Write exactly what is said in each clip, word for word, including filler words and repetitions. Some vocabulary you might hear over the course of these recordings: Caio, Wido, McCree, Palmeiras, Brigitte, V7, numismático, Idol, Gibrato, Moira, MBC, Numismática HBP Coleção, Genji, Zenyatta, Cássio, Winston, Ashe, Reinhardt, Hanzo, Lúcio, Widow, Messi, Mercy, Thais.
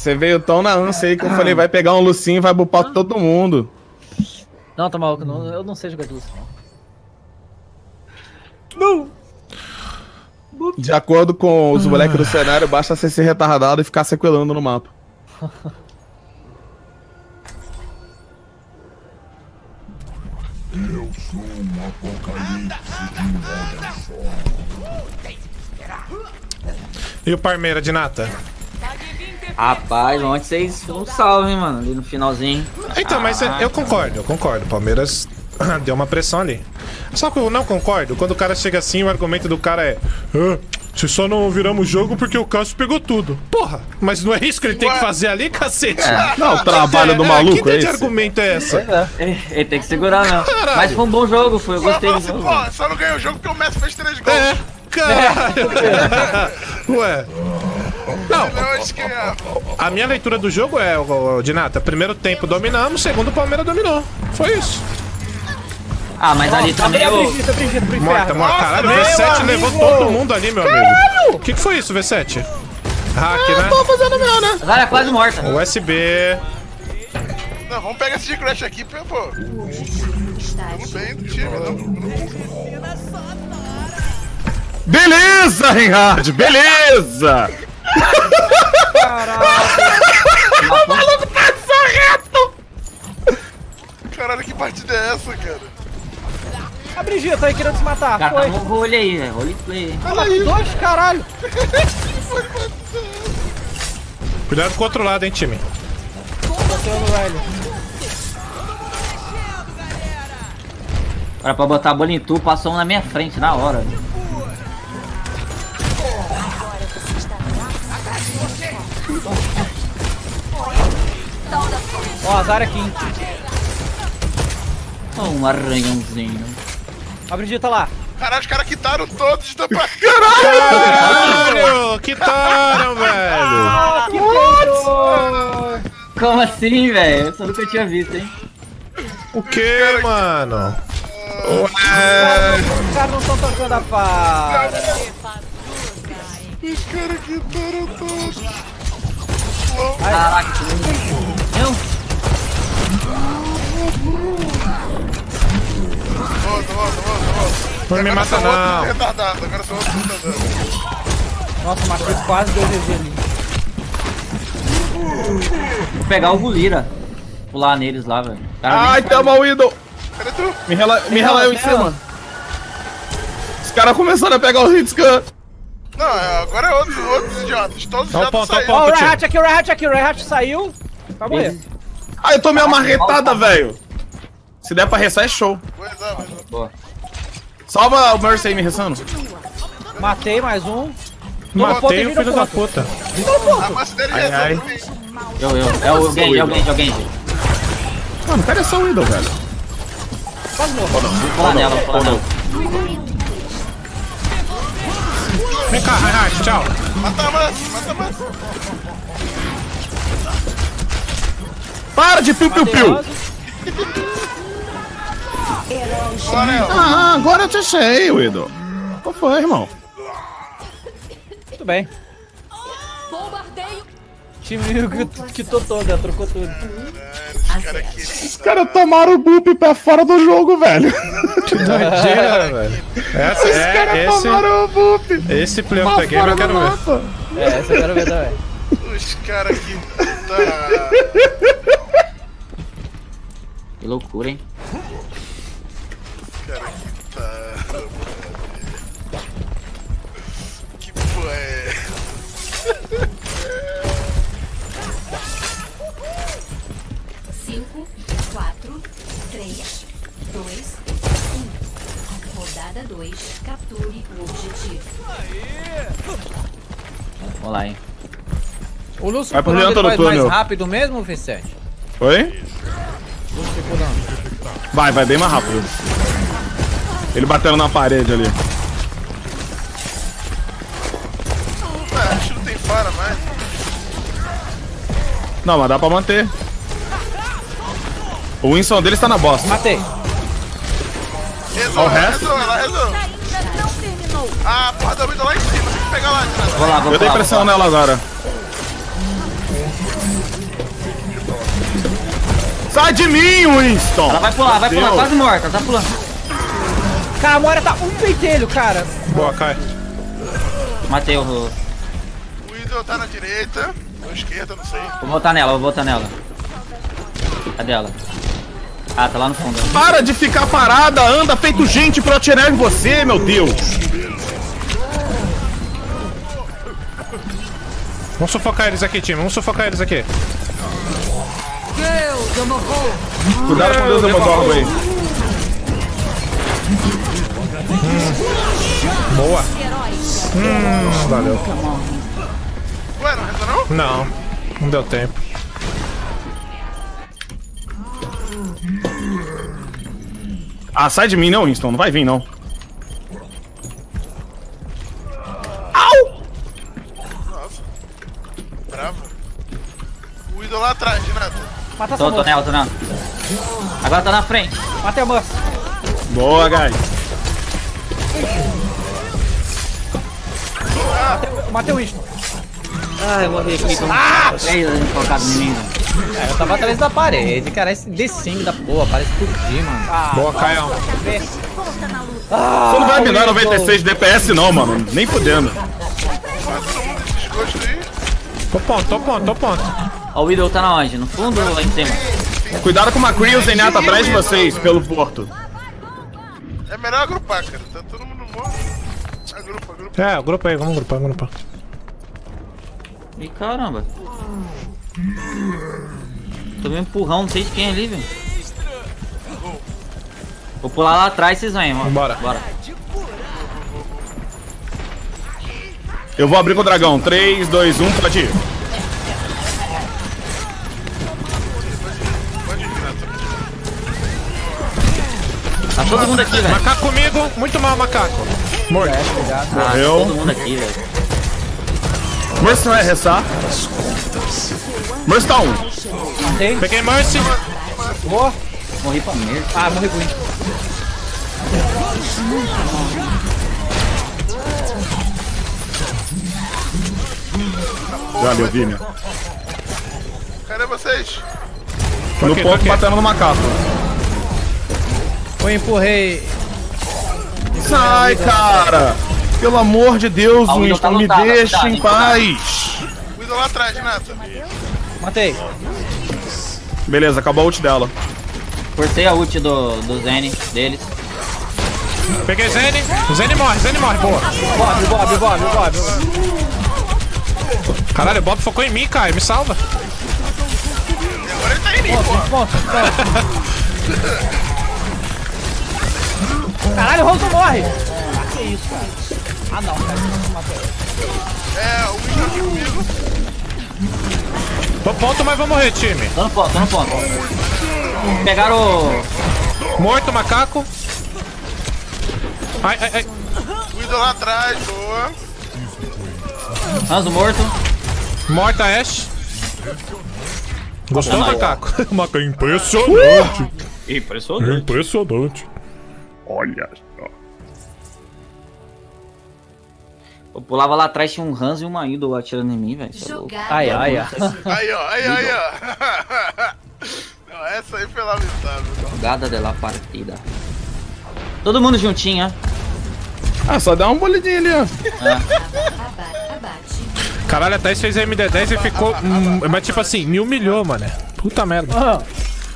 Você veio tão na ânsia aí que eu falei, vai pegar um Lucinho e vai bupar ah. todo mundo. Não, tá maluco, não, eu não sei jogar de Lucinho. Não! De acordo com os moleques do cenário, basta você ser retardado e ficar sequelando no mapa. Eu sou um apocalipse de... E o Palmeiras de Nata? Rapaz, ontem vocês não salvem, mano, ali no finalzinho. Então, ah, mas eu concordo, eu concordo. Palmeiras deu uma pressão ali. Só que eu não concordo. Quando o cara chega assim, o argumento do cara é... Ah, se só não viramos o jogo porque o Cássio pegou tudo. Porra, mas não é isso que ele tem que fazer ali, cacete? É. Não, o trabalho é, do maluco é, que é esse? Que argumento é essa? É, ele tem que segurar, não. Caralho. Mas foi um bom jogo, foi. Eu gostei do jogo. Pô, só não ganhou o jogo porque o Messi fez três gols. É, caralho. É. Ué... Não, a minha leitura do jogo é, Dinata, primeiro tempo dominamos, segundo o Palmeiras dominou. Foi isso. Ah, mas ali também eu... Morta, morta, caralho, o V sete levou todo mundo ali, meu amigo. Caralho! O que que foi isso, V sete? Hack, né? Não tô fazendo meu, né? Agora é quase morta. U S B. Não, vamos pegar esse de crash aqui, pô. Tudo bem do time, não. Beleza, Reinhardt, beleza! Caralho! O maluco passou reto! Caralho, que partida é essa, cara? A Brigitte tá aí querendo se matar. Cara, foi. Tá um role aí, velho. Roleplay. Olha dois, caralho! Cuidado com o outro lado, hein, time. Agora pra botar a bola em tu, passou um na minha frente na hora. Ó, azar aqui, hein? Ó, um arranhãozinho. A Brigitte tá lá. Caralho, os caras quitaram todos da pra... Caralho! Caralho! Quitaram, velho! What? Como assim, velho? Eu só nunca tinha visto, hein? O que, cara, mano? Uh... Ué... Os caras não estão tocando a para. Os caras quitaram todos. Caraca, não. Volta, volta, volta, volta. Não me mata, não. Retardado, agora sou outro retardado. Nossa, matei quase dois vezes ali. Vou pegar o Gulira. Pular neles lá, velho. Ai, tamo o Idol. Cadê tu? Me relaiu em cima. Os caras começaram a pegar o hitscan. Não, agora é outros, outros idiotas. Todos já saíram. Ó, o Reinhardt aqui, o Reinhardt aqui. O Reinhardt saiu. Acabou ele. Ah, eu tomei uma marretada, velho. Se der pra ressar, é show. Boa. Salva o Mercy aí me ressando. Matei mais um. Matei o filho da puta. Ai, ai. Eu, eu. É o Genji, é o Genji, é o Genji. Mano, cadê essa Widow, velho? Quase morreu. Vou pular nela, vou pular nela. Vem cá, Reinhardt, tchau. Mata a massa, mata a massa. Para de piu-piu-piu! Ah, agora eu te achei, Wido. Qual foi, irmão? Muito bem. O time quitou toda, trocou tudo. Os caras tomaram o bup pra fora do jogo, velho. Que doideira, velho. Essa, Os é, caras esse, tomaram o bup. Esse playoff da game eu quero ver. Mapa. É, essa eu quero ver também. Os caras que... Que loucura, hein? Cara, que tá... Que porra é? cinco, quatro, três, dois, um. Rodada dois, capture o objetivo. Vamos lá, hein? O Lúcio vai pulando mais, mais rápido mesmo, V sete? Oi? Vai, vai bem mais rápido. Ele batendo na parede ali. Ah, acho que não tem para mais. Não, mas dá pra manter. O Winston dele está na bosta. Matei. Resolve, resolve, ela resolve. Ah, porra, da vida lá em cima. Tem que pegar lá. Vou lá, vou lá. Eu dei pressão nela agora. Sai de mim, Winston! Ela vai pular, vai pular, quase morta, tá pulando. Cara, a Moira tá um peitelho, cara. Boa, Caio. Matei o... O Idol tá na direita, ou esquerda, não sei. Vou voltar nela, vou voltar nela. Cadê ela? Ah, tá lá no fundo. Para de ficar parada, anda feito gente pra eu atirar em você, meu Deus! Vamos sufocar eles aqui, time. Vamos sufocar eles aqui. Deus, cuidado com Deus, Demogorgon aí. Hum. Boa. Hum, valeu. Ué, não retornou? Não. Não deu tempo. Ah, sai de mim não, Winston. Não vai vir, não. Lá atrás, Gibrato. Mata tô, tô nela, tô nela. Agora tá na frente. Matei o moço. Boa, guys. Matei o Winston. Ah, eu morri aqui. Ah! É, eu tava atrás da parede, cara. Esse D cinco da porra, parece explodir, mano. Ah, boa, Caio. Ah, você não vai minar noventa e seis de D P S não, mano. Nem fudendo. Tô ponto, tô ponto, tô ponto. Ó, o Widow tá na onde? No fundo ou lá em cima? Cuidado com o McCree e o Zenyatta atrás de vocês, pelo porto. É melhor agrupar, cara. Tá todo mundo morto. Agrupa, agrupa. É, agrupa aí. Vamos agrupar, agrupar. Ih, caramba. Tomei um empurrão, não sei de quem é ali, velho. Vou pular lá atrás e vocês vêm, mano. Bora. Bora. Eu vou abrir com o dragão. três, dois, um, pode ir. Tá todo mundo aqui, velho. Macaco comigo, muito mal, macaco. Morto. Ah, morreu. Todo mundo aqui, velho. Mercy não é ressar. Mercy tá um. Matei. Peguei Mercy. Boa. Morri pra merda. Ah, morri ruim. Valeu, Vini. Cadê vocês? No okay, ponto okay. Batendo no macaco. Eu empurrei. Sai, cara! Pelo amor de Deus, ah, Winston, tá me lutada, deixa cuidado, em paz! Cuida lá atrás, Nata. Matei. Beleza, acabou a ult dela. Cortei a ult do, do Zen, deles. Peguei Zen, o Zen morre, Zen morre, boa. Bob, Bob, Bob, Bob. Caralho, o Bob focou em mim, cara, me salva. E agora ele tá em mim, pô. Caralho, o Hanzo morre! Ah, que isso, cara? Ah, não, cara, não matou. É, o Wido aqui comigo. Tô ponto, mas vou morrer, time. Tô no ponto, tô no ponto. Pegaram o... Morto, macaco. Ai, ai, ai. Wido lá atrás, boa. Hanzo morto. Morta, Ashe. Gostou, macaco? Macaco, impressionante. Uh! Impressionante. Impressionante. Olha só. Eu pulava lá atrás, tinha um Hanzo e uma Idol atirando em mim, velho. Ai, ai, ai. Aí, ó, aí, aí, ó. Não, essa aí foi lamentável. Jogada de la partida. Todo mundo juntinho, ó. Ah, só dá um bolidinho ali, ó. É. Caralho, a Thais fez a M D dez e ficou... Hum, mas tipo assim, me humilhou, mano. Puta merda. Ah.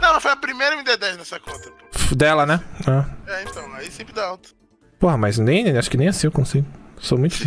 Não, ela foi a primeira M D dez nessa conta, pô. Dela, né? Ah. É, então, aí sempre dá alto. Porra, mas nem, acho que nem assim eu consigo. Sou muito...